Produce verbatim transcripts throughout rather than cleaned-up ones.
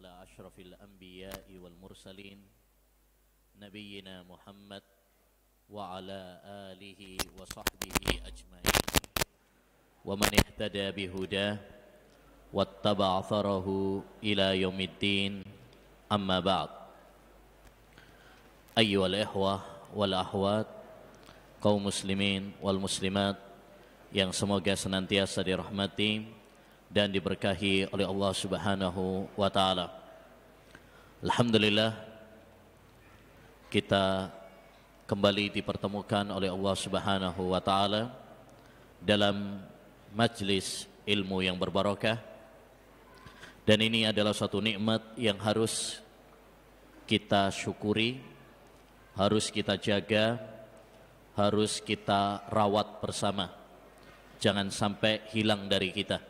على أشرف الأنبياء والمرسلين نبينا محمد وعلى آله وصحبه أجمعين ومن اهتدى بهداه واتبع ثره إلى يوم الدين أما بعد أيها الإخوة والأخوات kaum muslimin wal muslimat yang semoga senantiasa dirahmati dan diberkahi oleh Allah Subhanahu wa taala. Alhamdulillah, kita kembali dipertemukan oleh Allah Subhanahu wa taala dalam majlis ilmu yang berbarakah, dan ini adalah suatu nikmat yang harus kita syukuri, harus kita jaga, harus kita rawat bersama, jangan sampai hilang dari kita.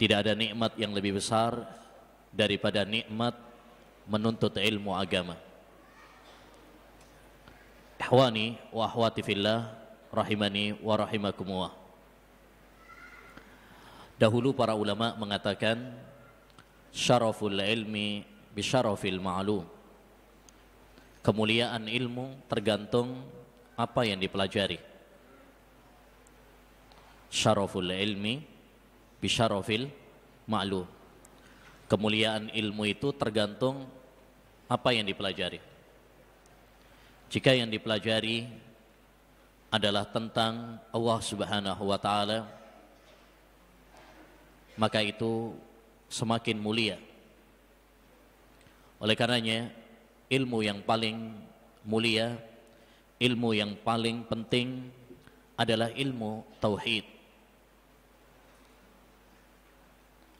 Tidak ada nikmat yang lebih besar daripada nikmat menuntut ilmu agama. Ikhwani wa akhwati fillah, rahimani wa rahimakumullah. Dahulu para ulama mengatakan syaraful ilmi bisyarafil ma'lum. Kemuliaan ilmu tergantung apa yang dipelajari. Syaraful ilmi bisyarafil ma'lum. Kemuliaan ilmu itu tergantung apa yang dipelajari. Jika yang dipelajari adalah tentang Allah Subhanahu wa taala, maka itu semakin mulia. Oleh karenanya, ilmu yang paling mulia, ilmu yang paling penting adalah ilmu tauhid.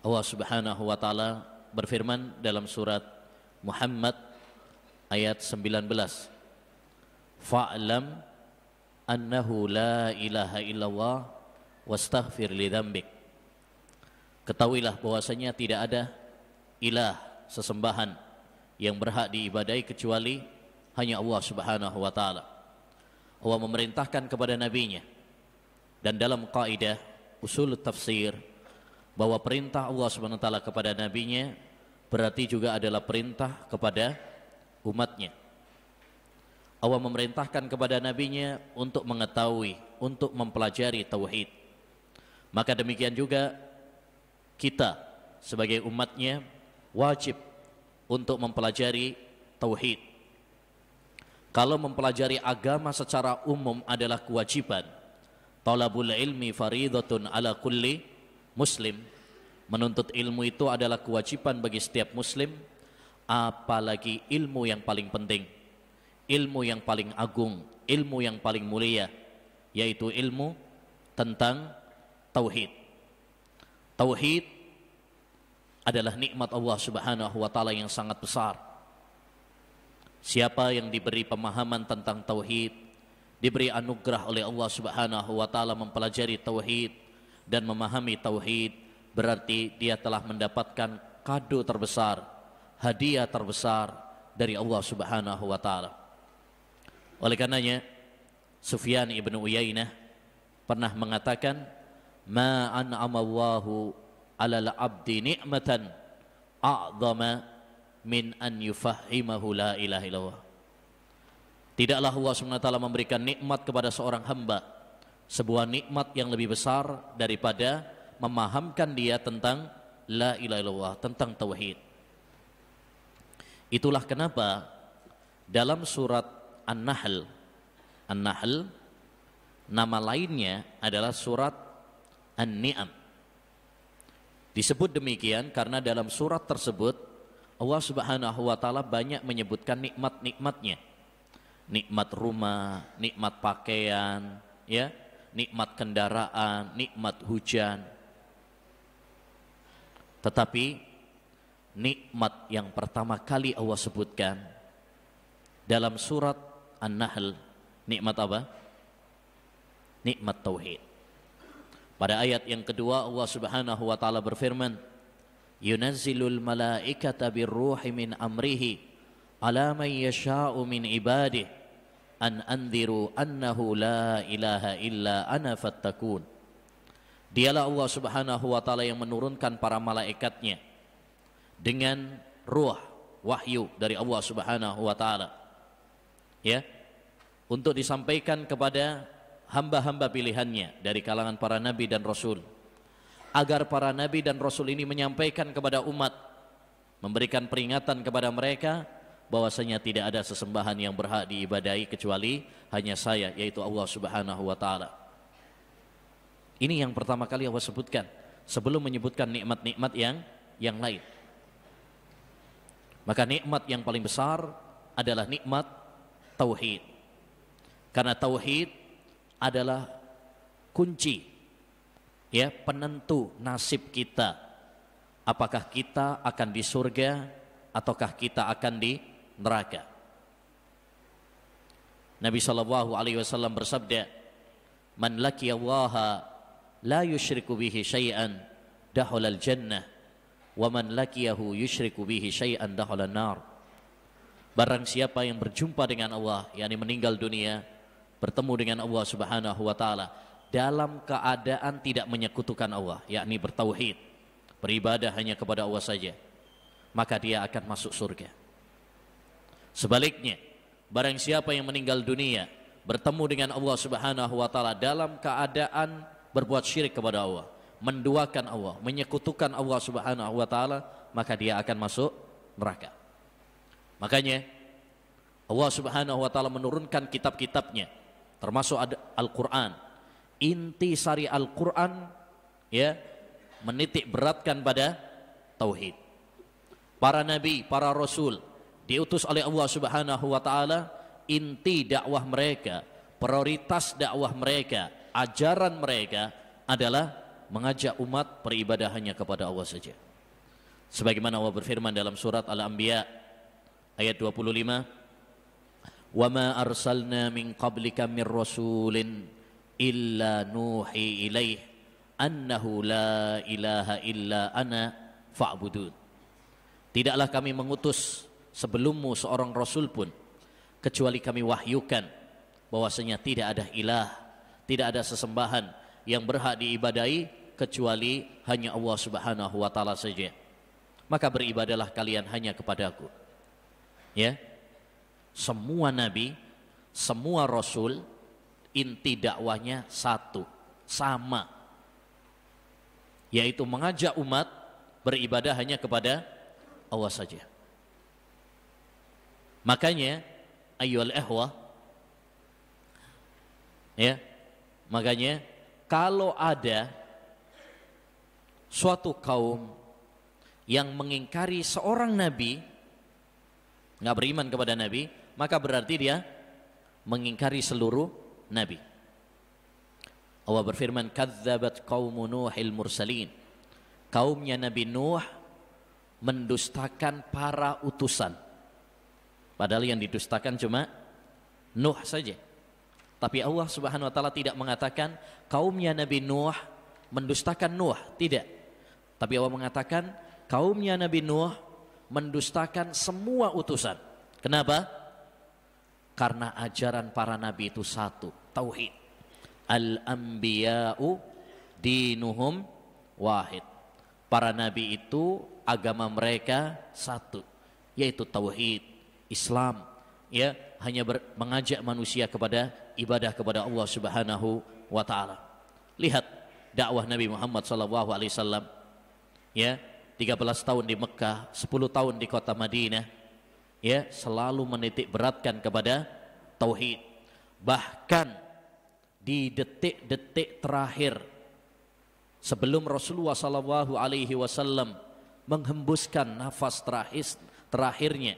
Allah Subhanahu wa taala berfirman dalam surat Muhammad ayat sembilan belas. Fa'lam annahu la ilaha illallah wastaghfir li dzambik. Ketahuilah bahwasanya tidak ada ilah, sesembahan yang berhak diibadai kecuali hanya Allah Subhanahu wa taala. Allah memerintahkan kepada nabinya, dan dalam kaidah usul tafsir, bahwa perintah Allah Subhanahu wa taala kepada nabinya berarti juga adalah perintah kepada umatnya. Allah memerintahkan kepada nabinya untuk mengetahui, untuk mempelajari tauhid. Maka demikian juga kita sebagai umatnya wajib untuk mempelajari tauhid. Kalau mempelajari agama secara umum adalah kewajiban. Talabul ilmi faridatun ala kulli muslim. Menuntut ilmu itu adalah kewajiban bagi setiap muslim, apalagi ilmu yang paling penting, ilmu yang paling agung, ilmu yang paling mulia, yaitu ilmu tentang tauhid. Tauhid adalah nikmat Allah Subhanahu wa taala yang sangat besar. Siapa yang diberi pemahaman tentang tauhid, diberi anugerah oleh Allah Subhanahu wa taala mempelajari tauhid dan memahami tauhid, berarti dia telah mendapatkan kado terbesar, hadiah terbesar dari Allah Subhanahu wa taala. Oleh karenanya, Sufyan ibnu Uyainah pernah mengatakan, "Ma an'amallahu alal abdi ni'matan a'zama min an yufahimahu la ilaha illallah." Tidaklah Allah Subhanahu wa taala memberikan nikmat kepada seorang hamba sebuah nikmat yang lebih besar daripada memahamkan dia tentang la ilaha illallah, tentang tauhid. Itulah kenapa dalam surat An-Nahl, An-Nahl nama lainnya adalah surat An-Ni'am. Disebut demikian karena dalam surat tersebut Allah Subhanahu wa taala banyak menyebutkan nikmat-nikmatnya. Nikmat rumah, nikmat pakaian, ya, nikmat kendaraan, nikmat hujan. Tetapi nikmat yang pertama kali Allah sebutkan dalam surat An-Nahl, nikmat apa? Nikmat tauhid. Pada ayat yang kedua Allah Subhanahu wa taala berfirman, "Yunazzilul malaikata birruhi min amrihi ala man yasha'u min ibadihi an anziru annahu la ilaha illa ana fattakun." Dialah Allah subhanahu wa ta'ala yang menurunkan para malaikatnya dengan ruh, wahyu dari Allah subhanahu wa ta'ala, ya, untuk disampaikan kepada hamba-hamba pilihannya dari kalangan para nabi dan rasul, agar para nabi dan rasul ini menyampaikan kepada umat, memberikan peringatan kepada mereka bahwasanya tidak ada sesembahan yang berhak diibadahi kecuali hanya saya, yaitu Allah subhanahu wa ta'ala. Ini yang pertama kali Allah sebutkan sebelum menyebutkan nikmat-nikmat yang yang lain. Maka nikmat yang paling besar adalah nikmat tauhid. Karena tauhid adalah kunci, ya, penentu nasib kita. Apakah kita akan di surga ataukah kita akan di neraka? Nabi sallallahu alaihi wasallam bersabda, "Man laqiya Allah la yushriku bihi syai'an dahalal jannah wa man laqiyahu yushriku bihi syai'an dahalan nar." Barang siapa yang berjumpa dengan Allah, yakni meninggal dunia, bertemu dengan Allah Subhanahu wa taala dalam keadaan tidak menyekutukan Allah, yakni bertauhid, beribadah hanya kepada Allah saja, maka dia akan masuk surga. Sebaliknya, barang siapa yang meninggal dunia bertemu dengan Allah Subhanahu wa taala dalam keadaan berbuat syirik kepada Allah, menduakan Allah, menyekutukan Allah Subhanahu wa taala, maka dia akan masuk neraka. Makanya Allah Subhanahu wa taala menurunkan kitab-kitabnya, termasuk Al-Qur'an. Inti sari Al-Qur'an, ya, menitik beratkan pada tauhid. Para nabi, para rasul diutus oleh Allah Subhanahu wa taala, inti dakwah mereka, prioritas dakwah mereka, ajaran mereka adalah mengajak umat peribadahannya kepada Allah saja. Sebagaimana Allah berfirman dalam surat Al-Anbiya ayat dua puluh lima, "Wa ma arsalna min qablika min rasulin illa nuhi ilaihi annahu la ilaha illa ana fa'budun." Tidaklah kami mengutus sebelummu seorang rasul pun kecuali kami wahyukan bahwasanya tidak ada ilah, tidak ada sesembahan yang berhak diibadahi kecuali hanya Allah Subhanahu wa taala saja. Maka beribadahlah kalian hanya kepadaku. Ya. Semua nabi, semua rasul, inti dakwahnya satu, sama. Yaitu mengajak umat beribadah hanya kepada Allah saja. Makanya ayyuhal ikhwah, ya, makanya kalau ada suatu kaum yang mengingkari seorang nabi, nggak beriman kepada nabi, maka berarti dia mengingkari seluruh nabi. Allah berfirman, "Kadzabat qaumu Nuhil mursalin." Kaumnya Nabi Nuh mendustakan para utusan. Padahal yang didustakan cuma Nuh saja. Tapi Allah Subhanahu wa taala tidak mengatakan kaumnya Nabi Nuh mendustakan Nuh, tidak. Tapi Allah mengatakan kaumnya Nabi Nuh mendustakan semua utusan. Kenapa? Karena ajaran para nabi itu satu, tauhid. Al-anbiya'u dinuhum wahid. Para nabi itu agama mereka satu, yaitu tauhid, Islam, ya, hanya ber, mengajak manusia kepada ibadah kepada Allah Subhanahu wa taala. Lihat dakwah Nabi Muhammad sallallahu alaihi wasallam, ya, tiga belas tahun di Mekkah, sepuluh tahun di kota Madinah, ya, selalu menitik beratkan kepada tauhid. Bahkan di detik-detik terakhir sebelum Rasulullah sallallahu alaihi wasallam menghembuskan nafas terakhir terakhirnya,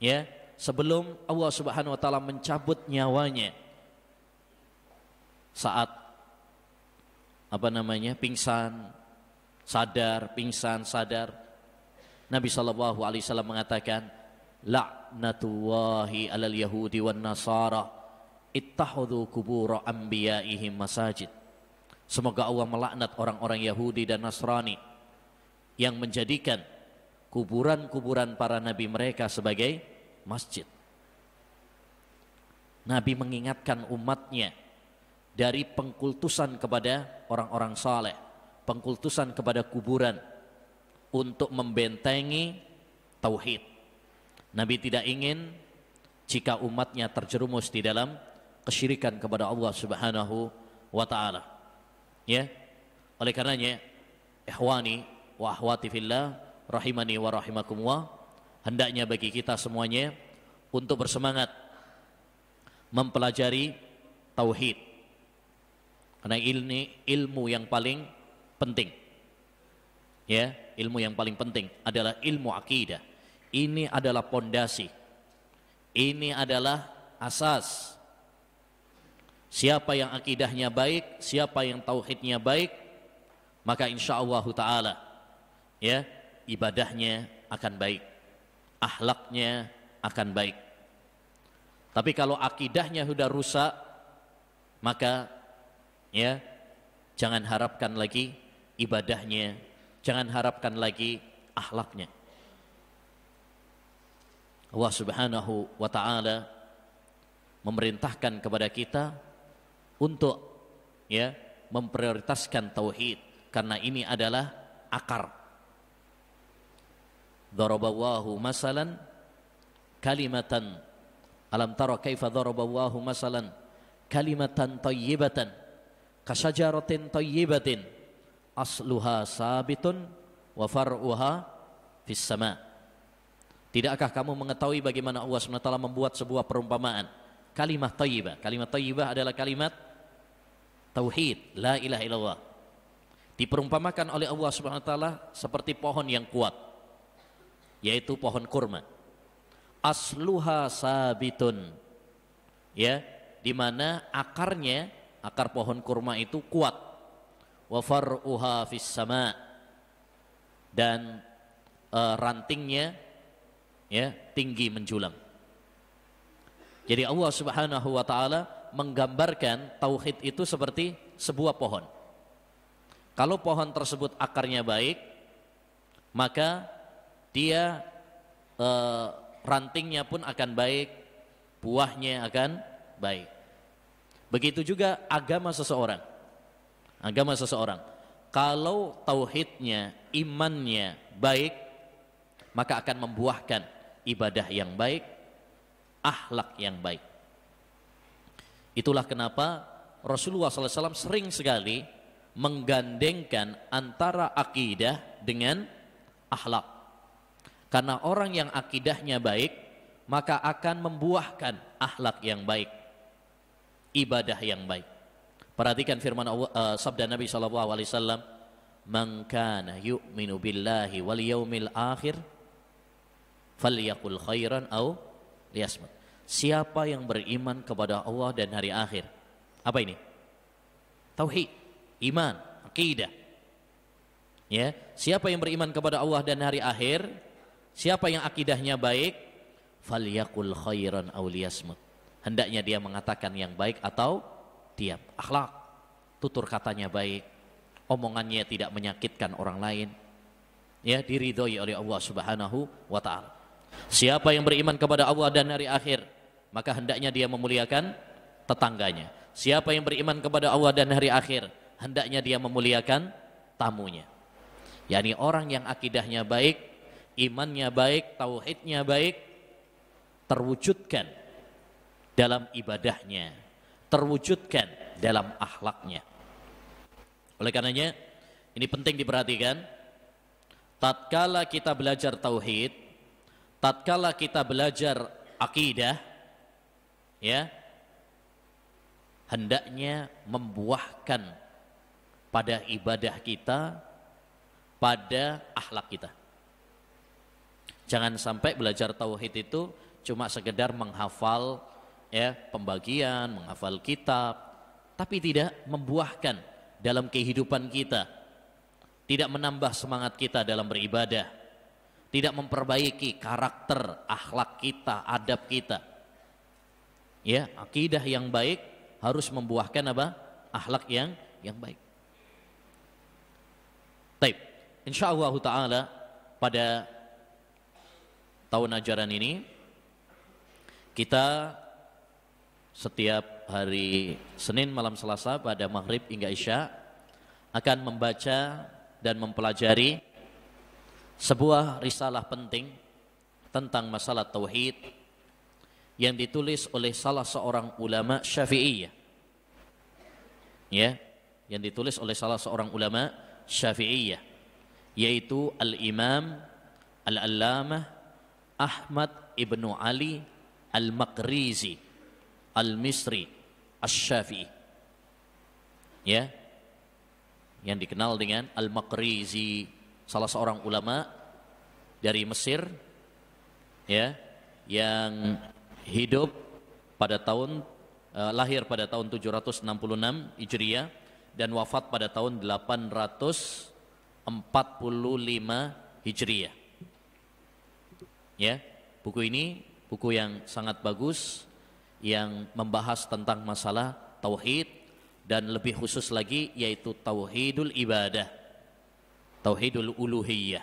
ya, sebelum Allah Subhanahu wa taala mencabut nyawanya saat apa namanya pingsan, sadar, pingsan, sadar, Nabi sallallahu alaihi wasallam mengatakan, "La'natullahi 'alal yahudi wan nasara ittakhadhu qubur anbiya'ihim masajid." Semoga Allah melaknat orang-orang Yahudi dan Nasrani yang menjadikan kuburan-kuburan para nabi mereka sebagai masjid. Nabi mengingatkan umatnya dari pengkultusan kepada orang-orang saleh, pengkultusan kepada kuburan untuk membentengi tauhid. Nabi tidak ingin jika umatnya terjerumus di dalam kesyirikan kepada Allah Subhanahu wa taala. Ya. Oleh karenanya, ikhwani wa akhwati fillah rahimani wa rahimakumullah, hendaknya bagi kita semuanya untuk bersemangat mempelajari tauhid. Karena ini ilmu yang paling penting. Ya, ilmu yang paling penting adalah ilmu akidah. Ini adalah pondasi. Ini adalah asas. Siapa yang akidahnya baik, siapa yang tauhidnya baik, maka insyaallah ta'ala ya, ibadahnya akan baik, akhlaknya akan baik. Tapi kalau akidahnya sudah rusak, maka ya, jangan harapkan lagi ibadahnya, jangan harapkan lagi akhlaknya. Allah Subhanahu wa ta'ala memerintahkan kepada kita untuk ya memprioritaskan tauhid, karena ini adalah akar. Daraballahu masalan kalimatan, alam tara kaifa daraballahu masalan kalimatan thayyibatan kasajaratin thayyibatin asluha sabitun wa far'uha fis sama. Tidakkah kamu mengetahui bagaimana Allah Subhanahu wa taala membuat sebuah perumpamaan kalimat thayyibah? Kalimat thayyibah adalah kalimat tauhid, la ilaha illallah. Diperumpamakan oleh Allah Subhanahu wa taala seperti pohon yang kuat, yaitu pohon kurma. Asluha sabitun. Ya, di mana akarnya, akar pohon kurma itu kuat. Wa far'uha fis sama. Dan e, rantingnya ya tinggi menjulang. Jadi Allah Subhanahu wa taala menggambarkan tauhid itu seperti sebuah pohon. Kalau pohon tersebut akarnya baik, maka dia e, rantingnya pun akan baik, buahnya akan baik. Begitu juga agama seseorang. Agama seseorang, kalau tauhidnya, imannya baik, maka akan membuahkan ibadah yang baik, akhlak yang baik. Itulah kenapa Rasulullah shallallahu alaihi wasallam sering sekali menggandengkan antara akidah dengan akhlak. Karena orang yang akidahnya baik, maka akan membuahkan akhlak yang baik, ibadah yang baik. Perhatikan firman Allah, uh, sabda Nabi Shallallahu Alaihi Wasallam, "Man kana yu'minu billahi wal yaumil akhir, falyaqul khairan aw liyasmut." Siapa yang beriman kepada Allah dan hari akhir. Apa ini? Tauhid, iman, akidah. Ya, siapa yang beriman kepada Allah dan hari akhir, siapa yang akidahnya baik, falyakul khairan aw liyasmut. Hendaknya dia mengatakan yang baik atau diam. Akhlak, tutur katanya baik, omongannya tidak menyakitkan orang lain. Ya, diridhoi oleh Allah Subhanahu wa taala. Siapa yang beriman kepada Allah dan hari akhir, maka hendaknya dia memuliakan tetangganya. Siapa yang beriman kepada Allah dan hari akhir, hendaknya dia memuliakan tamunya. Yani orang yang akidahnya baik, imannya baik, tauhidnya baik, terwujudkan dalam ibadahnya, terwujudkan dalam akhlaknya. Oleh karenanya, ini penting diperhatikan. Tatkala kita belajar tauhid, tatkala kita belajar akidah, ya, hendaknya membuahkan pada ibadah kita, pada akhlak kita. Jangan sampai belajar tauhid itu cuma sekedar menghafal ya pembagian, menghafal kitab, tapi tidak membuahkan dalam kehidupan kita, tidak menambah semangat kita dalam beribadah, tidak memperbaiki karakter, akhlak kita, adab kita. Ya, akidah yang baik harus membuahkan apa? Akhlak yang yang baik. Baik, insyaallah ta'ala pada tahun ajaran ini kita setiap hari Senin malam Selasa pada maghrib hingga isya akan membaca dan mempelajari sebuah risalah penting tentang masalah tauhid yang ditulis oleh salah seorang ulama Syafi'iyah. Ya, yang ditulis oleh salah seorang ulama Syafi'iyah, yaitu Al-Imam Al-Allamah Ahmad ibnu Ali al-Maqrizi al-Misri al-Syafi'i, ya, yang dikenal dengan al-Maqrizi, salah seorang ulama dari Mesir, ya, yang hidup pada tahun eh, lahir pada tahun tujuh ratus enam puluh enam Hijriah dan wafat pada tahun delapan ratus empat puluh lima Hijriah. Ya, buku ini buku yang sangat bagus yang membahas tentang masalah tauhid dan lebih khusus lagi yaitu tauhidul ibadah, tauhidul uluhiyah.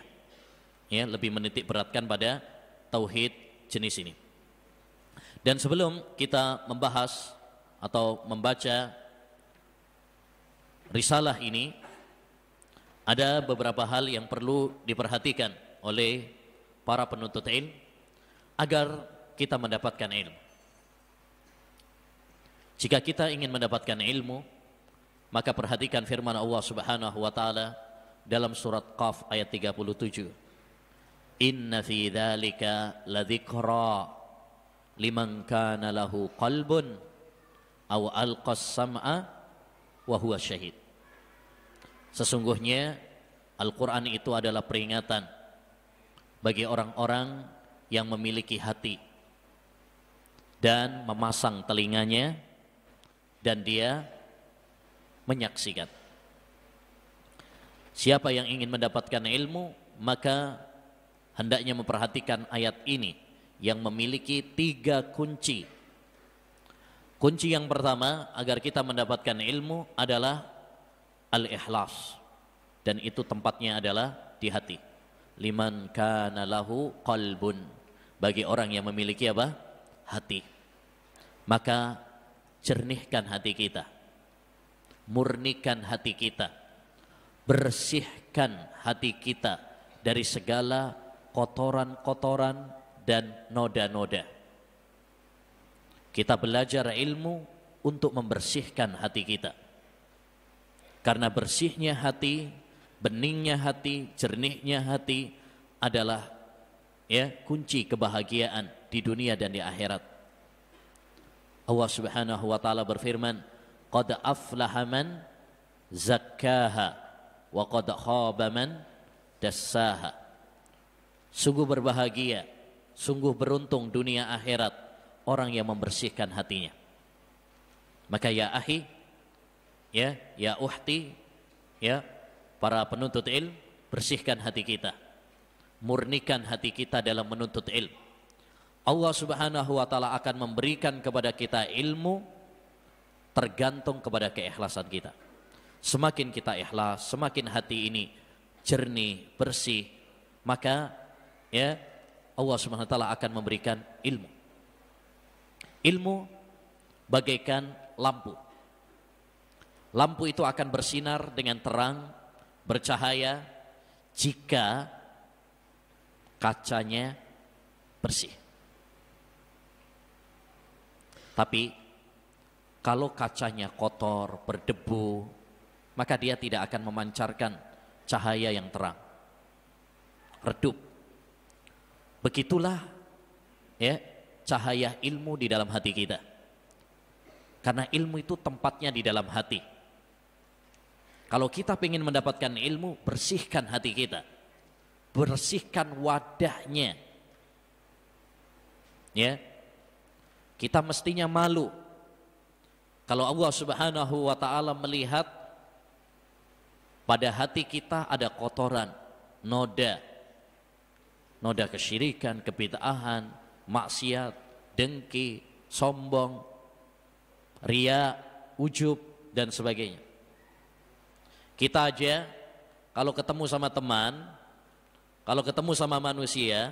Ya, lebih menitik beratkan pada tauhid jenis ini. Dan sebelum kita membahas atau membaca risalah ini, ada beberapa hal yang perlu diperhatikan oleh para penuntut ilmu agar kita mendapatkan ilmu. Jika kita ingin mendapatkan ilmu, maka perhatikan firman Allah Subhanahu wa taala dalam surat Qaf ayat tiga puluh tujuh. Inna fi dzalika ladzikra liman kana lahu qalbun aw alqas sam'a wa huwa syahid. Sesungguhnya Al-Qur'an itu adalah peringatan bagi orang-orang yang memiliki hati dan memasang telinganya dan dia menyaksikan. Siapa yang ingin mendapatkan ilmu, maka hendaknya memperhatikan ayat ini yang memiliki tiga kunci. Kunci yang pertama agar kita mendapatkan ilmu adalah al-ikhlas, dan itu tempatnya adalah di hati. Liman kana lahu qalbun, bagi orang yang memiliki apa? Hati. Maka jernihkan hati kita, murnikan hati kita, bersihkan hati kita dari segala kotoran-kotoran dan noda-noda. Kita belajar ilmu untuk membersihkan hati kita, karena bersihnya hati, beningnya hati, jernihnya hati adalah, ya, kunci kebahagiaan di dunia dan di akhirat. Allah Subhanahu wa taala berfirman, "Qad aflaha man zakkaha wa qad khaba man dassaha." Sungguh berbahagia, sungguh beruntung dunia akhirat orang yang membersihkan hatinya. Maka ya akhi, ya, ya uhti, ya, para penuntut ilmu, bersihkan hati kita, murnikan hati kita dalam menuntut ilmu. Allah Subhanahu wa taala akan memberikan kepada kita ilmu tergantung kepada keikhlasan kita. Semakin kita ikhlas, semakin hati ini jernih, bersih, maka ya Allah Subhanahu wa taala akan memberikan ilmu. Ilmu bagaikan lampu. Lampu itu akan bersinar dengan terang, bercahaya jika kacanya bersih. Tapi kalau kacanya kotor, berdebu, maka dia tidak akan memancarkan cahaya yang terang, redup. Begitulah ya cahaya ilmu di dalam hati kita. Karena ilmu itu tempatnya di dalam hati. Kalau kita ingin mendapatkan ilmu, bersihkan hati kita, bersihkan wadahnya. Ya, kita mestinya malu kalau Allah Subhanahu wa taala melihat pada hati kita ada kotoran, noda, noda kesyirikan, kebid'ahan, maksiat, dengki, sombong, riya, ujub dan sebagainya. Kita aja kalau ketemu sama teman, kalau ketemu sama manusia,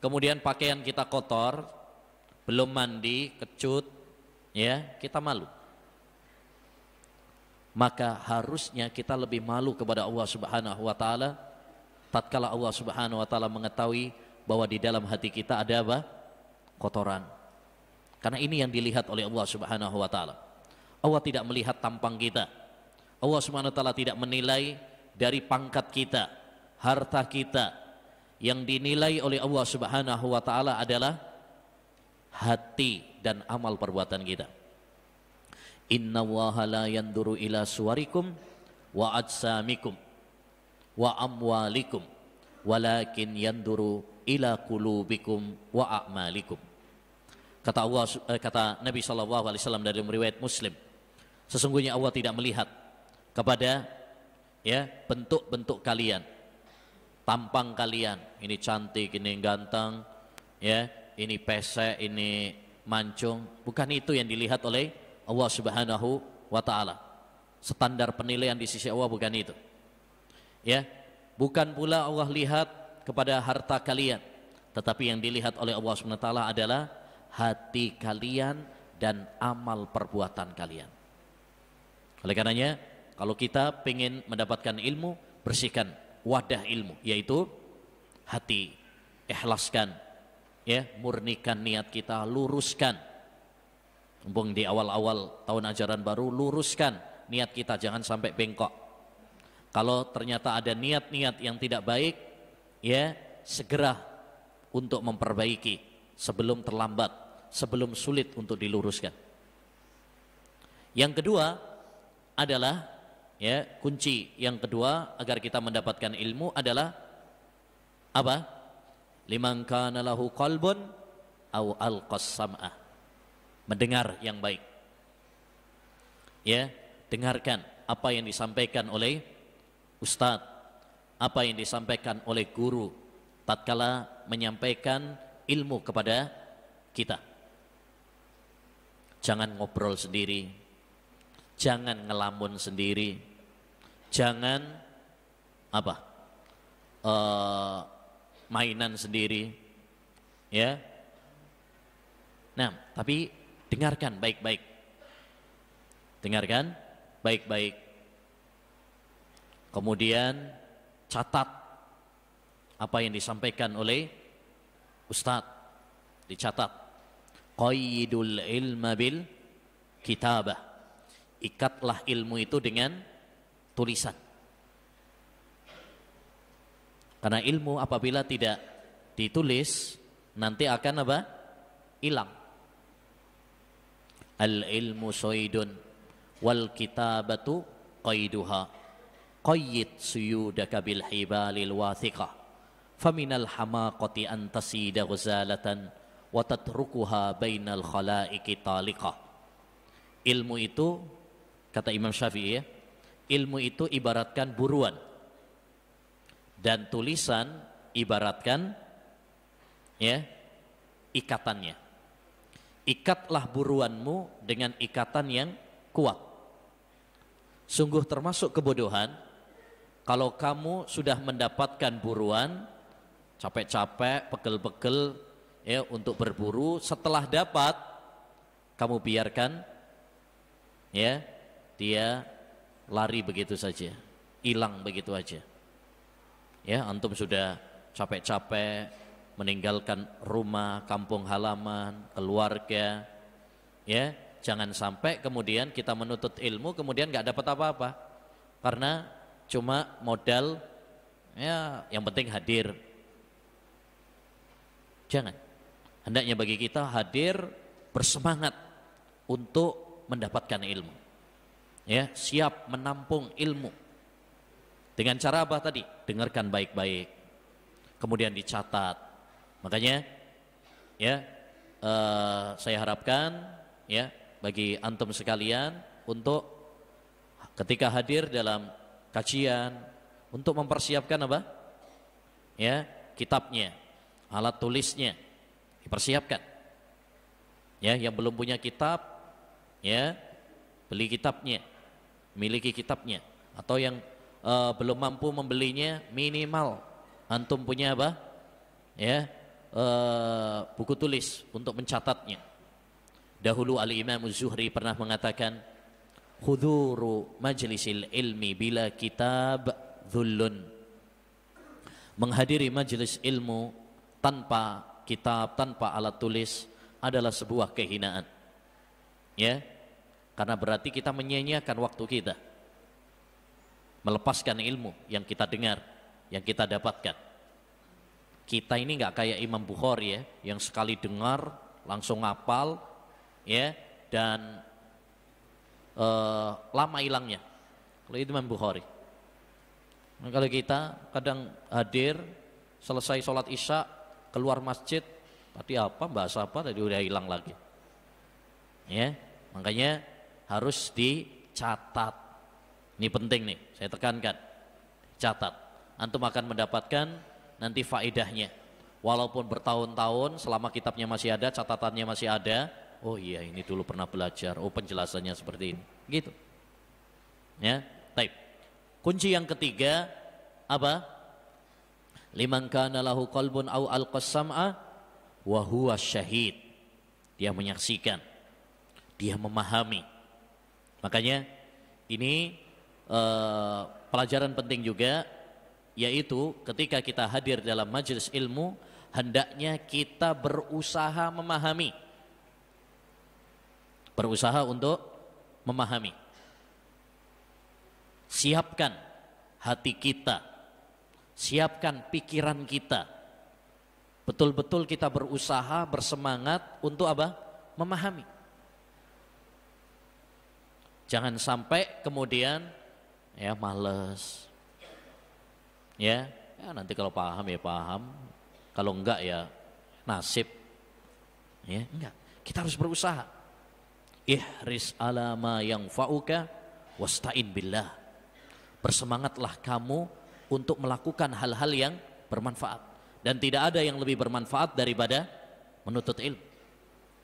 kemudian pakaian kita kotor, belum mandi, kecut, ya, kita malu. Maka harusnya kita lebih malu kepada Allah Subhanahu wa taala tatkala Allah Subhanahu wa taala mengetahui bahwa di dalam hati kita ada apa? Kotoran. Karena ini yang dilihat oleh Allah Subhanahu wa taala. Allah tidak melihat tampang kita. Allah Subhanahu wa taala tidak menilai dari pangkat kita, harta kita. Yang dinilai oleh Allah Subhanahu wa taala adalah hati dan amal perbuatan kita. Innallaha la yanduru ila suwarikum wa ajsamikum wa amwalikum walakin yanduru ila qulubikum wa a'malikum. Kata Allah, kata Nabi sallallahu alaihi wasallam dari riwayat Muslim, sesungguhnya Allah tidak melihat kepada ya bentuk-bentuk kalian, tampang kalian, ini cantik, ini ganteng, ya, ini pesek, ini mancung, bukan itu yang dilihat oleh Allah Subhanahu wa taala. Standar penilaian di sisi Allah bukan itu. Ya, bukan pula Allah lihat kepada harta kalian, tetapi yang dilihat oleh Allah Subhanahu wa taala adalah hati kalian dan amal perbuatan kalian. Oleh karenanya, kalau kita ingin mendapatkan ilmu, bersihkan wadah ilmu, yaitu hati. Ikhlaskan, ya, murnikan niat kita, luruskan. Mumpung di awal-awal tahun ajaran baru, luruskan niat kita, jangan sampai bengkok. Kalau ternyata ada niat-niat yang tidak baik, ya, segera untuk memperbaiki sebelum terlambat, sebelum sulit untuk diluruskan. Yang kedua adalah, ya, kunci yang kedua agar kita mendapatkan ilmu adalah apa? Liman kana lahu qalbun aw alqas sam'a. Mendengar yang baik. Ya, dengarkan apa yang disampaikan oleh ustadz, apa yang disampaikan oleh guru tatkala menyampaikan ilmu kepada kita. Jangan ngobrol sendiri, jangan ngelamun sendiri, jangan apa uh, mainan sendiri, ya. Nah, tapi dengarkan baik-baik, dengarkan baik-baik. Kemudian catat apa yang disampaikan oleh ustadz, dicatat. Qayyidul ilma bil kitabah. Ikatlah ilmu itu dengan tulisan. Karena ilmu apabila tidak ditulis nanti akan apa? Hilang. Al ilmu soidun wal kitabatu qaiduha. Qayyid suyudaka bil hibalil wathiqah. Faminal hamaqati antasida ghazalatan wa tatrukuha bainal khalaiki taliqah. Ilmu itu, kata Imam Syafi'i, ya, ilmu itu ibaratkan buruan dan tulisan ibaratkan, ya, ikatannya. Ikatlah buruanmu dengan ikatan yang kuat. Sungguh termasuk kebodohan kalau kamu sudah mendapatkan buruan, capek-capek, pegel-pegel, ya, untuk berburu, setelah dapat kamu biarkan, ya, dia lari begitu saja, hilang begitu aja. Ya, antum sudah capek-capek meninggalkan rumah, kampung halaman, keluarga, ya, jangan sampai kemudian kita menuntut ilmu kemudian nggak dapat apa-apa karena cuma modal, ya, yang penting hadir. Jangan. Hendaknya bagi kita hadir, bersemangat untuk mendapatkan ilmu. Ya, siap menampung ilmu dengan cara apa tadi? Dengarkan baik-baik, kemudian dicatat. Makanya, ya, uh, saya harapkan, ya, bagi antum sekalian untuk ketika hadir dalam kajian untuk mempersiapkan apa? Ya, kitabnya, alat tulisnya dipersiapkan. Ya, yang belum punya kitab, ya, beli kitabnya, miliki kitabnya. Atau yang uh, belum mampu membelinya, minimal antum punya apa? Ya, uh, buku tulis untuk mencatatnya. Dahulu Al-Imam Az-Zuhri pernah mengatakan, huduru majlisil ilmi bila kitab dhullun. Menghadiri majlis ilmu tanpa kitab, tanpa alat tulis adalah sebuah kehinaan. Ya, karena berarti kita menyia-nyiakan waktu kita, melepaskan ilmu yang kita dengar, yang kita dapatkan. Kita ini nggak kayak Imam Bukhari ya, yang sekali dengar langsung hafal ya, dan e, lama hilangnya. Kalau itu Imam Bukhari. Nah, kalau kita kadang hadir selesai sholat isya keluar masjid, tadi apa bahasa apa tadi udah hilang lagi. Ya, makanya harus dicatat. Ini penting nih, saya tekankan, catat. Antum akan mendapatkan nanti faedahnya. Walaupun bertahun-tahun, selama kitabnya masih ada, catatannya masih ada. Oh iya, ini dulu pernah belajar. Oh, penjelasannya seperti ini. Gitu. Ya, taib. Kunci yang ketiga apa? Liman kana lahu qalbun au alqassam'a wa huwa syahid. Dia menyaksikan. Dia memahami. Makanya ini Uh, pelajaran penting juga, yaitu ketika kita hadir dalam majelis ilmu, hendaknya kita berusaha memahami, berusaha untuk memahami. Siapkan hati kita, siapkan pikiran kita, betul-betul kita berusaha bersemangat untuk apa? Memahami. Jangan sampai kemudian ya males ya, ya nanti kalau paham ya paham, kalau enggak ya nasib ya, enggak. Kita harus berusaha. Ihris alama yang fa'uka wasta'in billah. Bersemangatlah kamu untuk melakukan hal-hal yang bermanfaat, dan tidak ada yang lebih bermanfaat daripada menuntut ilmu.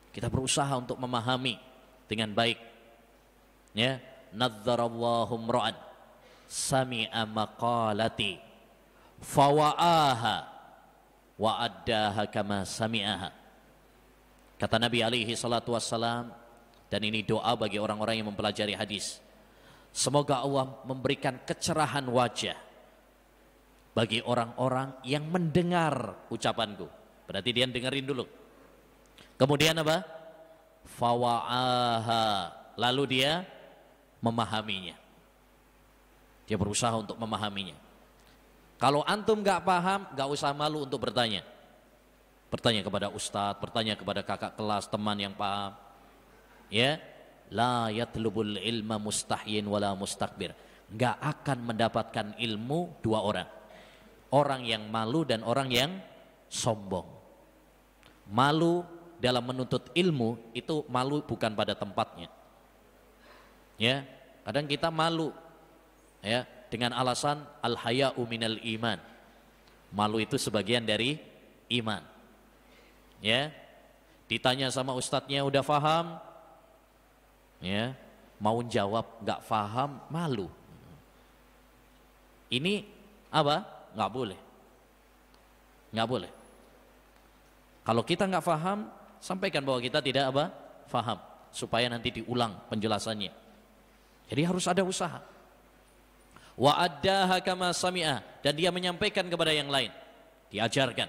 Kita berusaha untuk memahami dengan baik ya. Nadzarallahu mra'an sami'a maqalati fawa'aha wa'addaha kama sami'aha. Kata Nabi alaihi salatu wassalam, dan ini doa bagi orang-orang yang mempelajari hadis, semoga Allah memberikan kecerahan wajah bagi orang-orang yang mendengar ucapanku. Berarti dia dengerin dulu, kemudian apa? Fawa'aha, lalu dia memahaminya. Dia berusaha untuk memahaminya. Kalau antum gak paham, gak usah malu untuk bertanya. Bertanya kepada ustadz, bertanya kepada kakak kelas, teman yang paham. Ya, la yatlubul ilma mustahyin wala mustakbir. Gak akan mendapatkan ilmu dua orang. Orang yang malu dan orang yang sombong. Malu dalam menuntut ilmu itu malu bukan pada tempatnya. Ya, kadang kita malu ya, dengan alasan al-haya'u minal iman. Malu itu sebagian dari iman. Ya. Ditanya sama ustadznya udah paham? Ya, mau jawab nggak paham, malu. Ini apa? Nggak boleh. Nggak boleh. Kalau kita nggak paham, sampaikan bahwa kita tidak apa? Paham, supaya nanti diulang penjelasannya. Jadi harus ada usaha. Wa addaha kama sami'a, dan dia menyampaikan kepada yang lain, diajarkan.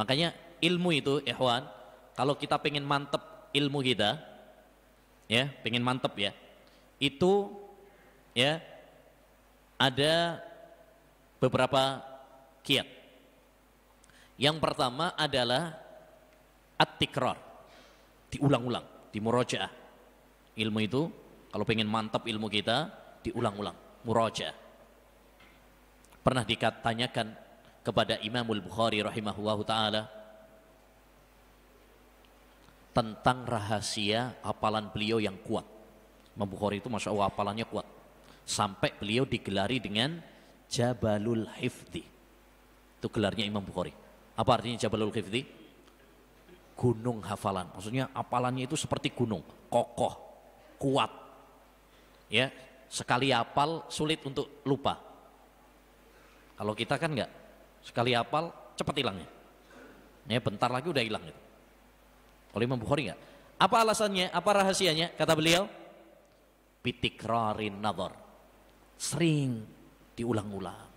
Makanya ilmu itu ikhwan, kalau kita pengen mantep ilmu kita ya, pengen mantep ya, itu ya ada beberapa kiat. Yang pertama adalah at-tikrar, diulang-ulang, dimurajaah. Ilmu itu kalau pengen mantep ilmu kita, diulang-ulang, muraja. Pernah ditanyakan kepada Imamul Bukhari rahimahullahu ta'ala tentang rahasia hafalan beliau yang kuat. Imam Bukhari itu masya Allah hafalannya kuat, sampai beliau digelari dengan Jabalul Hifdi. Itu gelarnya Imam Bukhari. Apa artinya Jabalul Hifdi? Gunung hafalan. Maksudnya hafalannya itu seperti gunung, kokoh, kuat ya. Sekali hafal sulit untuk lupa. Kalau kita kan enggak, sekali hafal cepat hilangnya. Ya bentar lagi udah hilang gitu. Kalau Imam Bukhari enggak, Apa alasannya? Apa rahasianya? Kata beliau, bitikrarin nadhar, sering diulang-ulang.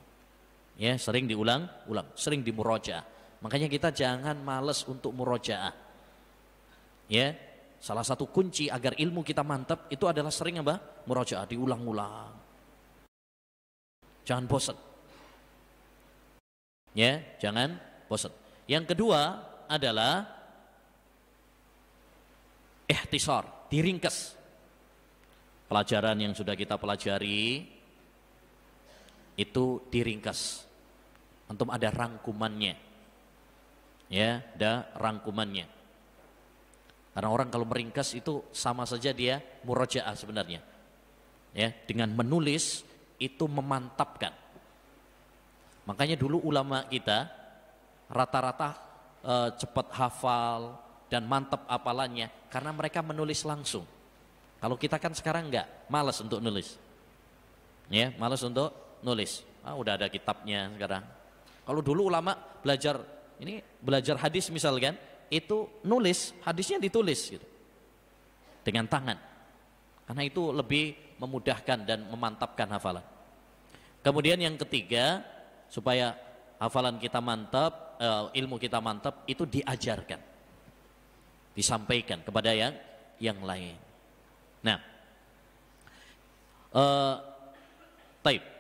Ya, sering diulang-ulang, sering dimurajaah. Makanya kita jangan malas untuk murajaah. Ya, salah satu kunci agar ilmu kita mantap itu adalah sering apa? Murajaah, diulang-ulang. Jangan bosan. Ya, jangan bosan. Yang kedua adalah ikhtisar, diringkas. Pelajaran yang sudah kita pelajari itu diringkas. Antum ada rangkumannya, ya, ada rangkumannya. Karena orang kalau meringkas itu sama saja dia murajaah sebenarnya, ya, dengan menulis itu memantapkan. Makanya dulu ulama kita rata-rata e, cepat hafal dan mantap hafalannya karena mereka menulis langsung. Kalau kita kan sekarang enggak, malas untuk nulis, ya, malas untuk nulis. Ah, udah ada kitabnya sekarang. Kalau dulu ulama belajar, ini belajar hadis misalkan, itu nulis, hadisnya ditulis gitu, dengan tangan. Karena itu lebih memudahkan dan memantapkan hafalan. Kemudian yang ketiga, supaya hafalan kita mantap, ilmu kita mantap, itu diajarkan, disampaikan kepada yang yang lain. Nah, uh, taib.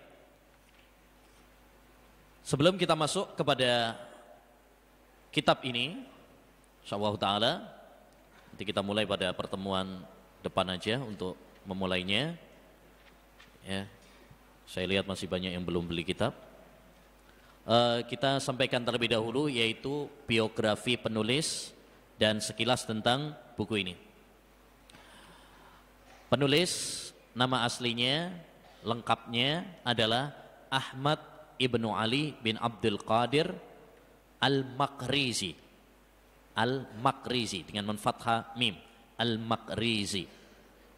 Sebelum kita masuk kepada kitab ini, insyaallah ta'ala, nanti kita mulai pada pertemuan depan aja untuk memulainya. Ya, saya lihat masih banyak yang belum beli kitab. Uh, kita sampaikan terlebih dahulu yaitu biografi penulis dan sekilas tentang buku ini. Penulis, nama aslinya, lengkapnya adalah Ahmad ibnu Ali bin Abdul Qadir Al-Maqrizi, Al-Maqrizi dengan menfathah mim, Al-Maqrizi.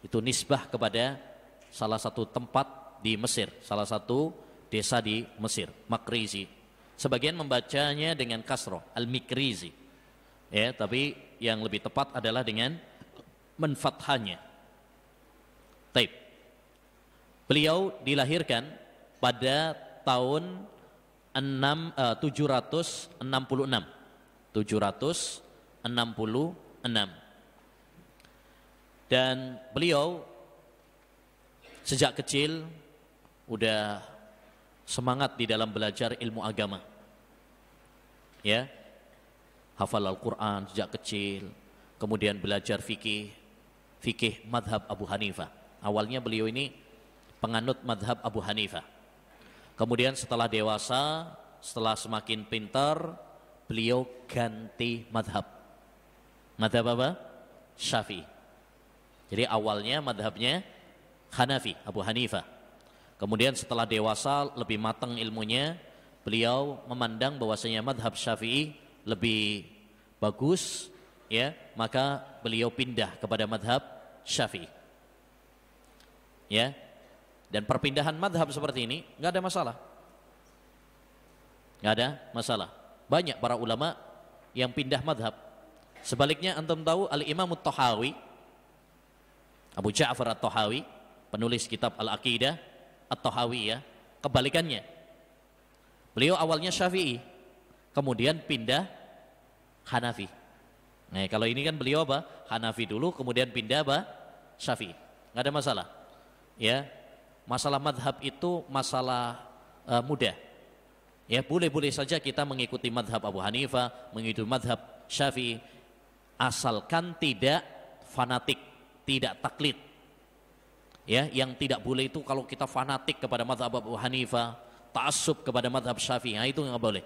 Itu nisbah kepada salah satu tempat di Mesir, salah satu desa di Mesir, Maqrizi. Sebagian membacanya dengan kasroh, Al-Mikrizi, ya, tapi yang lebih tepat adalah dengan menfathahnya. Taib. Beliau dilahirkan pada tahun tujuh ratus enam puluh enam, tujuh ratus enam puluh enam, dan beliau sejak kecil udah semangat di dalam belajar ilmu agama, ya, hafal Al-Quran sejak kecil, kemudian belajar fikih, fikih madhab Abu Hanifah. Awalnya beliau ini penganut madhab Abu Hanifah. Kemudian setelah dewasa, setelah semakin pintar, beliau ganti madhab. Madhab apa? Syafi'i. Jadi awalnya madhabnya Hanafi, Abu Hanifah. Kemudian setelah dewasa, lebih matang ilmunya, beliau memandang bahwasanya madhab Syafi'i lebih bagus, ya, maka beliau pindah kepada madhab Syafi'i. Ya. Dan perpindahan madhab seperti ini nggak ada masalah, nggak ada masalah. Banyak para ulama yang pindah madhab. Sebaliknya, antum tahu Al-Imam At-Tahawi, Abu Ja'far At-Tahawi, penulis kitab Al-Aqidah At-Tahawi, ya, kebalikannya. Beliau awalnya Syafi'i, kemudian pindah Hanafi. Nah, kalau ini kan beliau apa? Hanafi dulu, kemudian pindah apa? Syafi'i. Nggak ada masalah, ya. Masalah madhab itu masalah uh, mudah, ya, boleh-boleh saja kita mengikuti madhab Abu Hanifah, mengikuti madhab Syafi'i, asalkan tidak fanatik, tidak taklid, ya. Yang tidak boleh itu kalau kita fanatik kepada madhab Abu Hanifah, ta'assub kepada madhab Syafi'i, nah, itu nggak boleh,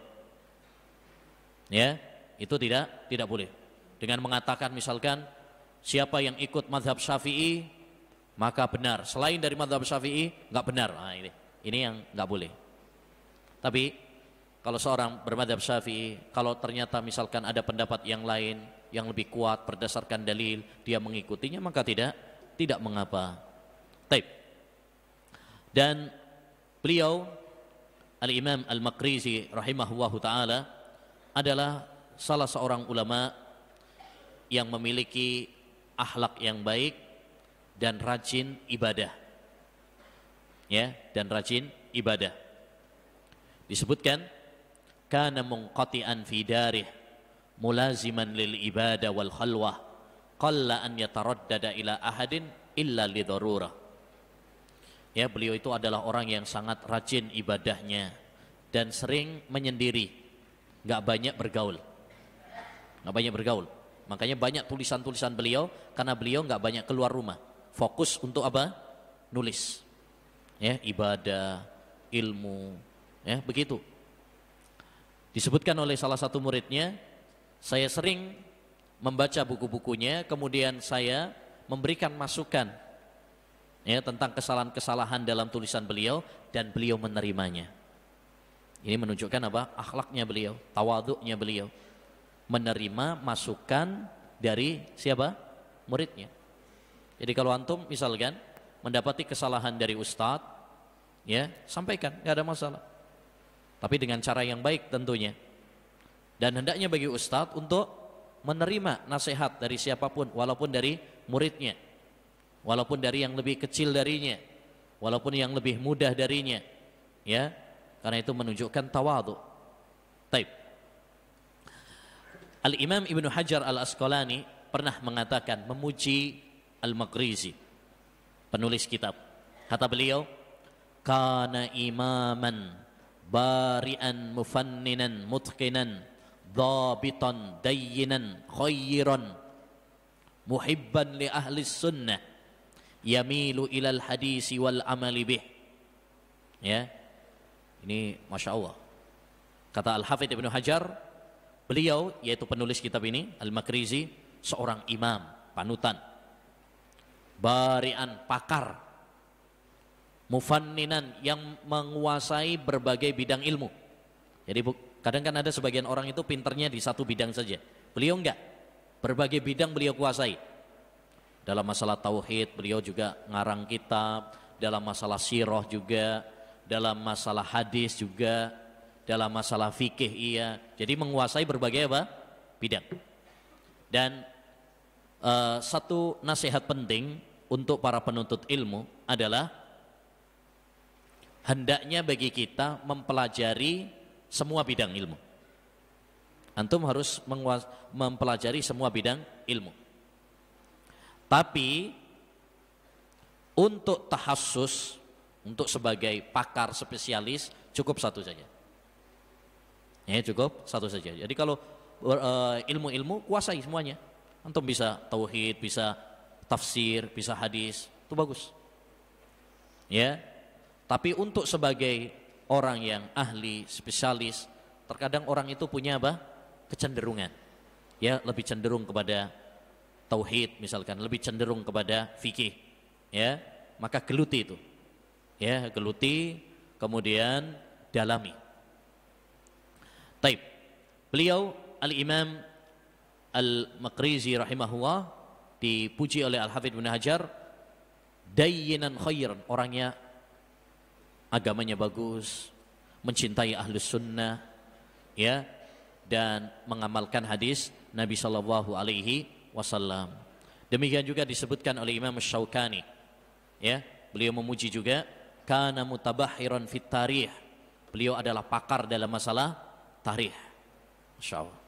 ya, itu tidak tidak boleh. Dengan mengatakan misalkan siapa yang ikut madhab Syafi'i maka benar, selain dari madhab Syafi'i nggak benar, nah, ini ini yang nggak boleh. Tapi kalau seorang bermadhab Syafi'i, kalau ternyata misalkan ada pendapat yang lain yang lebih kuat berdasarkan dalil, dia mengikutinya, maka tidak tidak mengapa. Taib. Dan beliau Al-Imam Al-Maqrizi rahimahullahu ta'ala adalah salah seorang ulama yang memiliki akhlak yang baik dan rajin ibadah. Ya, dan rajin ibadah. Disebutkan kana munqati'an fi darih mulaziman lil ibadah wal khalwah qalla an yataraddada ila ahadin illa li darurah. Ya, beliau itu adalah orang yang sangat rajin ibadahnya dan sering menyendiri, nggak banyak bergaul, nggak banyak bergaul. Makanya banyak tulisan-tulisan beliau karena beliau nggak banyak keluar rumah. Fokus untuk apa? Nulis, ya, ibadah, ilmu, ya begitu. Disebutkan oleh salah satu muridnya, saya sering membaca buku-bukunya, kemudian saya memberikan masukan. Ya, tentang kesalahan-kesalahan dalam tulisan beliau dan beliau menerimanya. Ini menunjukkan apa? Akhlaknya beliau, tawadhu'nya beliau, menerima masukan dari siapa? Muridnya. Jadi kalau antum misalkan mendapati kesalahan dari ustadz, ya sampaikan, nggak ada masalah. Tapi dengan cara yang baik tentunya. Dan hendaknya bagi ustadz untuk menerima nasihat dari siapapun, walaupun dari muridnya, walaupun dari yang lebih kecil darinya, walaupun yang lebih mudah darinya, ya, karena itu menunjukkan tawadhu. Taib. Al-Imam Ibnu Hajar Al-Asqalani pernah mengatakan memuji Al-Maqrizi, penulis kitab. Kata beliau, kana imaman bari'an mufanninan mutqinan dhabitan dayyinan khayran muhibban li ahli sunnah yamilu ilal hadisi wal amali bih. Ya, ini masya Allah. Kata Al-Hafidh Ibnu Hajar, beliau yaitu penulis kitab ini Al-Maqrizi seorang imam panutan, bari'an pakar, mufanninan yang menguasai berbagai bidang ilmu. Jadi kadang kan ada sebagian orang itu pinternya di satu bidang saja. Beliau enggak, berbagai bidang beliau kuasai. Dalam masalah tauhid beliau juga ngarang kitab, dalam masalah sirah juga, dalam masalah hadis juga, dalam masalah fikih iya. Jadi menguasai berbagai apa? Bidang. Dan uh, satu nasihat penting untuk para penuntut ilmu adalah hendaknya bagi kita mempelajari semua bidang ilmu. Antum harus mempelajari semua bidang ilmu. Tapi untuk tahassus, untuk sebagai pakar spesialis cukup satu saja. Ya, cukup satu saja. Jadi kalau ilmu-ilmu kuasai semuanya. Antum bisa tauhid, bisa tafsir, bisa hadis, itu bagus. Ya. Tapi untuk sebagai orang yang ahli spesialis, terkadang orang itu punya apa? Kecenderungan. Ya, lebih cenderung kepada tauhid misalkan, lebih cenderung kepada fikih, ya, maka geluti itu, ya, geluti, kemudian dalami. Taib. Beliau Al-Imam Al-Maqrizi rahimahullah dipuji oleh Al-Hafidh bin Hajar, dayyinan khairan, orangnya agamanya bagus, mencintai ahlus sunnah, ya, dan mengamalkan hadis Nabi Shallallahu Alaihi Wasallam. Demikian juga disebutkan oleh Imam Syaukani, ya, beliau memuji juga kana mutabahiran fit tarikh, beliau adalah pakar dalam masalah tarikh. Masya Allah.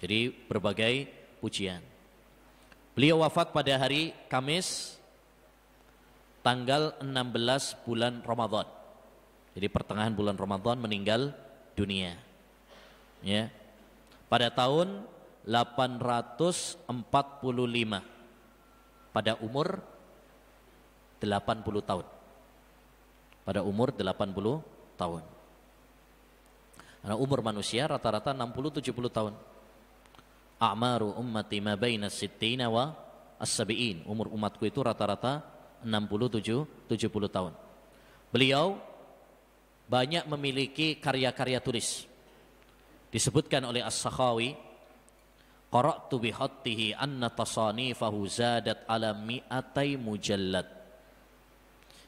Jadi berbagai pujian. Beliau wafat pada hari Kamis tanggal enam belas bulan Ramadan, jadi pertengahan bulan Ramadan meninggal dunia, ya, pada tahun delapan ratus empat puluh lima pada umur delapan puluh tahun. Pada umur delapan puluh tahun. Karena umur manusia rata-rata enam puluh sampai tujuh puluh tahun. A'maru ummati ma baina sittina wa as-sab'in. Umur umatku itu rata-rata enam puluh sampai tujuh puluh tahun. Beliau banyak memiliki karya-karya tulis. Disebutkan oleh As-Sakhawi, qara'tu bi hattihi anna tasanifahu zadat ala mi'atai mujallad.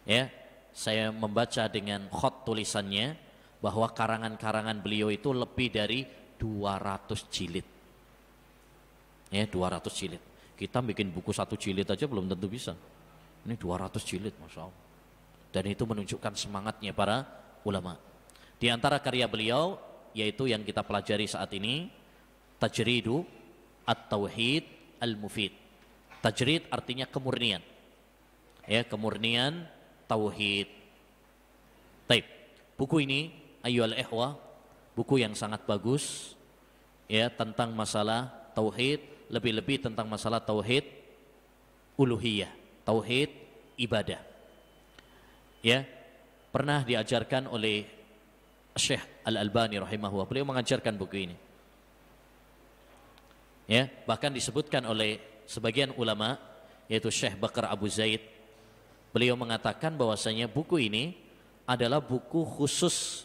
Ya, saya membaca dengan khat tulisannya bahwa karangan-karangan beliau itu lebih dari dua ratus jilid. Ya, dua ratus jilid. Kita bikin buku satu jilid aja belum tentu bisa. Ini dua ratus jilid, Masya Allah. Dan itu menunjukkan semangatnya para ulama. Di antara karya beliau, yaitu yang kita pelajari saat ini, Tajridu at tawhid Al-Mufid. Tajrid artinya kemurnian. Ya, kemurnian tauhid. Taib. Buku ini, ayyuhal ikhwah, buku yang sangat bagus, ya, tentang masalah tauhid, lebih-lebih tentang masalah tauhid uluhiyah, tauhid ibadah. Ya, pernah diajarkan oleh Syekh Al-Albani rahimahullah. Beliau mengajarkan buku ini. Ya, bahkan disebutkan oleh sebagian ulama, yaitu Syekh Bakar Abu Zaid. Beliau mengatakan bahwasanya buku ini adalah buku khusus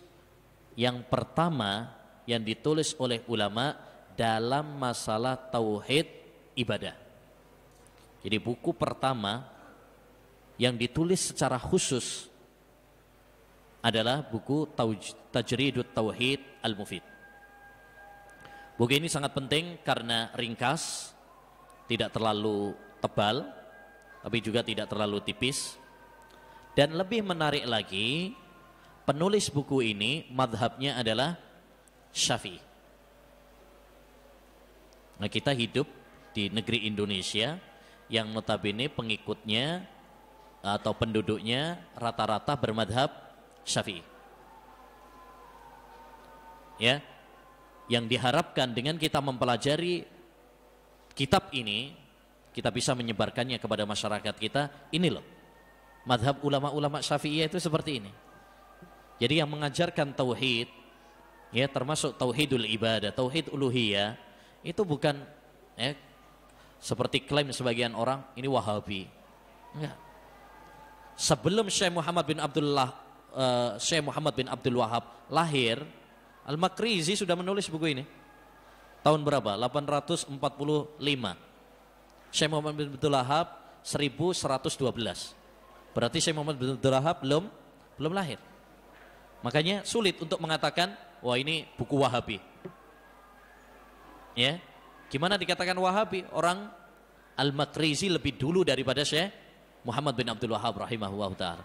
yang pertama yang ditulis oleh ulama dalam masalah tauhid ibadah. Jadi buku pertama yang ditulis secara khusus adalah buku Tajridut Tauhid Al-Mufid. Buku ini sangat penting karena ringkas, tidak terlalu tebal, tapi juga tidak terlalu tipis. Dan lebih menarik lagi, penulis buku ini madhabnya adalah Syafi'i. Nah, kita hidup di negeri Indonesia yang notabene pengikutnya atau penduduknya rata-rata bermadhab Syafi'i. Ya, yang diharapkan dengan kita mempelajari kitab ini, kita bisa menyebarkannya kepada masyarakat kita. Ini loh, madhab ulama-ulama Syafi'iyah itu seperti ini. Jadi yang mengajarkan tauhid, ya, termasuk tauhidul ibadah, tauhid uluhiyah, itu bukan eh, seperti klaim sebagian orang, ini Wahabi. Enggak. Sebelum Syekh Muhammad bin Abdullah uh, Syekh Muhammad bin Abdul Wahab lahir, Al-Maqrizi sudah menulis buku ini. Tahun berapa? delapan ratus empat puluh lima. Syekh Muhammad bin Abdul Wahab seribu seratus dua belas. Berarti Syekh Muhammad bin Abdul Wahab belum belum lahir. Makanya sulit untuk mengatakan, wah, ini buku Wahabi. Ya. Gimana dikatakan Wahabi? Orang Al-Maqrizi lebih dulu daripada Syekh Muhammad bin Abdul Wahab rahimahullah ta'ala.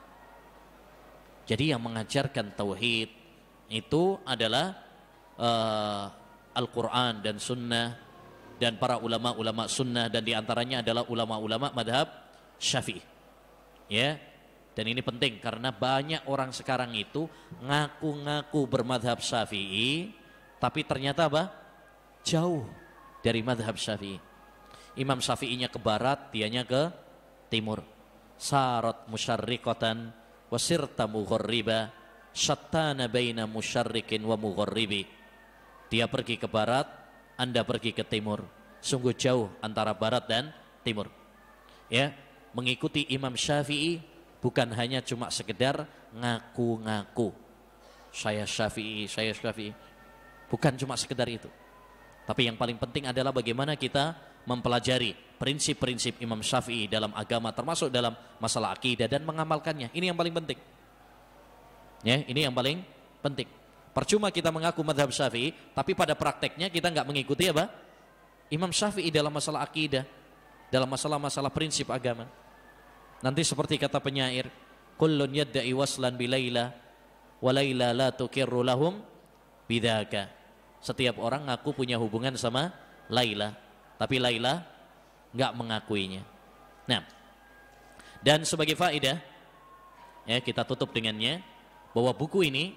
Jadi yang mengajarkan tauhid itu adalah uh, Al-Quran dan Sunnah dan para ulama-ulama Sunnah, dan diantaranya adalah ulama-ulama madhab Syafi'i. Ya, dan ini penting karena banyak orang sekarang itu ngaku-ngaku bermadhab Syafi'i, tapi ternyata apa? Jauh dari madhab Syafi'i. Imam Syafi'inya ke barat, dianya ke timur. Sarat musyarriqatan wasirta mugharriba syattana baina musyarriqin wa mugharribi. Dia pergi ke barat, Anda pergi ke timur. Sungguh jauh antara barat dan timur. Ya, mengikuti Imam Syafi'i bukan hanya cuma sekedar ngaku-ngaku. Saya Syafi'i, saya Syafi'i. Bukan cuma sekedar itu. Tapi yang paling penting adalah bagaimana kita mempelajari prinsip-prinsip Imam Syafi'i dalam agama, termasuk dalam masalah akidah, dan mengamalkannya. Ini yang paling penting. Ya, ini yang paling penting. Percuma kita mengaku madhab Syafi'i, tapi pada prakteknya kita nggak mengikuti apa? Imam Syafi'i dalam masalah akidah, dalam masalah-masalah prinsip agama. Nanti seperti kata penyair, kullun yadda'i waslan bilaila, walaila la tukirru lahum bidaka. Setiap orang ngaku punya hubungan sama Laila, tapi Laila nggak mengakuinya. Nah, dan sebagai faedah, ya, kita tutup dengannya, bahwa buku ini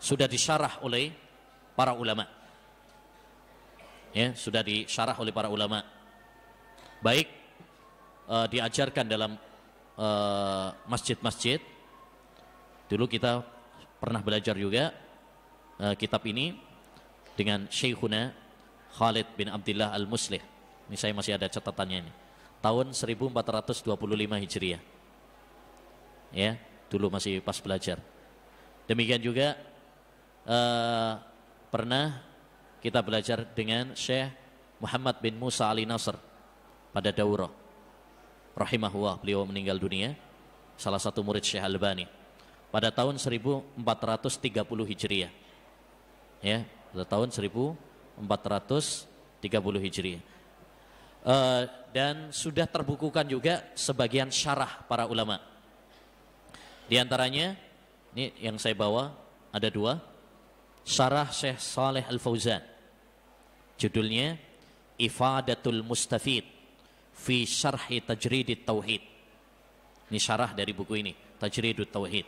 sudah disyarah oleh para ulama. Ya, sudah disyarah oleh para ulama. Baik uh, diajarkan dalam masjid-masjid. Uh, Dulu kita pernah belajar juga uh, kitab ini dengan Syekhuna Khalid bin Abdillah Al Musleh. Ini saya masih ada catatannya ini. Tahun seribu empat ratus dua puluh lima Hijriah. Ya, dulu masih pas belajar. Demikian juga uh, pernah kita belajar dengan Syekh Muhammad bin Musa Al Nasr pada daurah. Rahimahullah, beliau meninggal dunia, salah satu murid Syekh Albani pada tahun seribu empat ratus tiga puluh Hijriah. Ya, pada tahun seribu empat ratus tiga puluh Hijriah. Uh, dan sudah terbukukan juga sebagian syarah para ulama. Di antaranya, ini yang saya bawa ada dua, syarah Syekh Saleh al Fauzan. Judulnya Ifadatul Mustafid Fi syarhi Tajridut Tauhid. Ini syarah dari buku ini, Tajridut Tauhid.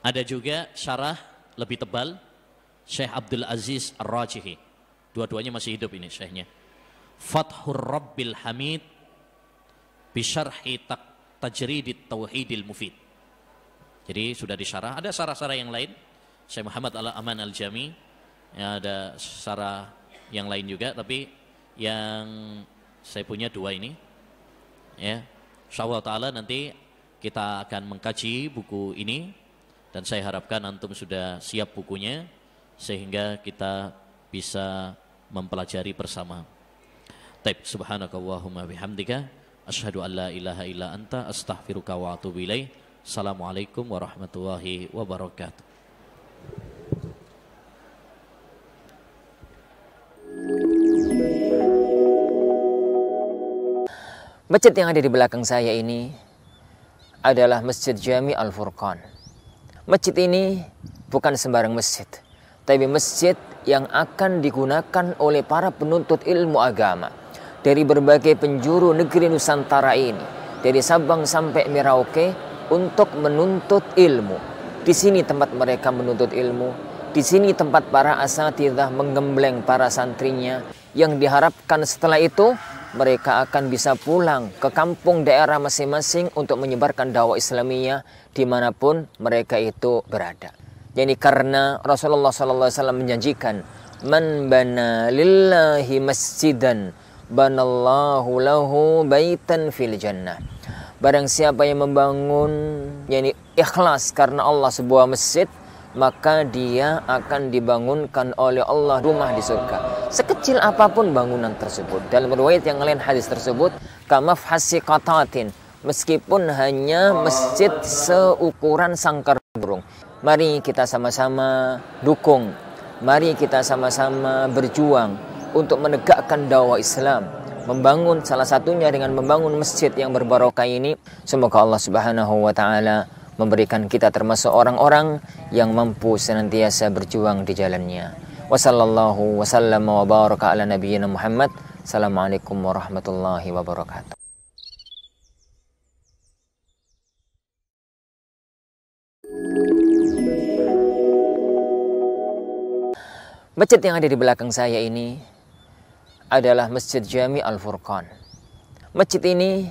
Ada juga syarah lebih tebal Syekh Abdul Aziz Ar-Rajihi. Dua-duanya masih hidup ini syekhnya. Fathur Rabbil Hamid Bisharhi Tajridut Tauhidil Mufid. Jadi sudah disyarah. Ada syarah-syarah yang lain. Syekh Muhammad Al-Aman Al-Jami. Ya, ada syarah yang lain juga. Tapi yang saya punya dua ini. Ya, insyaallah ta'ala nanti kita akan mengkaji buku ini. Dan saya harapkan antum sudah siap bukunya, sehingga kita bisa mempelajari bersama. Taib, subhanakallahumma bihamdika asyhadu an la ilaha illa anta astaghfiruka wa atubu ilaih. Assalamualaikum warahmatullahi wabarakatuh. Masjid yang ada di belakang saya ini adalah Masjid Jami' Al Furqon. Masjid ini bukan sembarang masjid, tapi masjid yang akan digunakan oleh para penuntut ilmu agama dari berbagai penjuru negeri Nusantara ini, dari Sabang sampai Merauke, untuk menuntut ilmu. Di sini tempat mereka menuntut ilmu, di sini tempat para asatidzah menggembleng para santrinya, yang diharapkan setelah itu mereka akan bisa pulang ke kampung daerah masing-masing untuk menyebarkan dakwah Islamiyah dimanapun mereka itu berada. Jadi karena Rasulullah shallallahu alaihi wasallam menjanjikan, "Man bana lillahi masjidan banallahu lahu baitan fil jannah." Barang siapa yang membangun yakni ikhlas karena Allah sebuah masjid, maka dia akan dibangunkan oleh Allah rumah di surga, sekecil apapun bangunan tersebut. Dalam riwayat yang lain hadis tersebut, kamafhasi qatatin, meskipun hanya masjid seukuran sangkar burung. Mari kita sama-sama dukung, mari kita sama-sama berjuang untuk menegakkan dakwah Islam, membangun salah satunya dengan membangun masjid yang berbarokah ini. Semoga Allah Subhanahu wa taala memberikan kita termasuk orang-orang yang mampu senantiasa berjuang di jalannya. Wassallallahu wasallam wa baraka ala nabiyyina Muhammad. Assalamualaikum warahmatullahi wabarakatuh. Masjid yang ada di belakang saya ini adalah Masjid Jami' Al Furqon. Masjid ini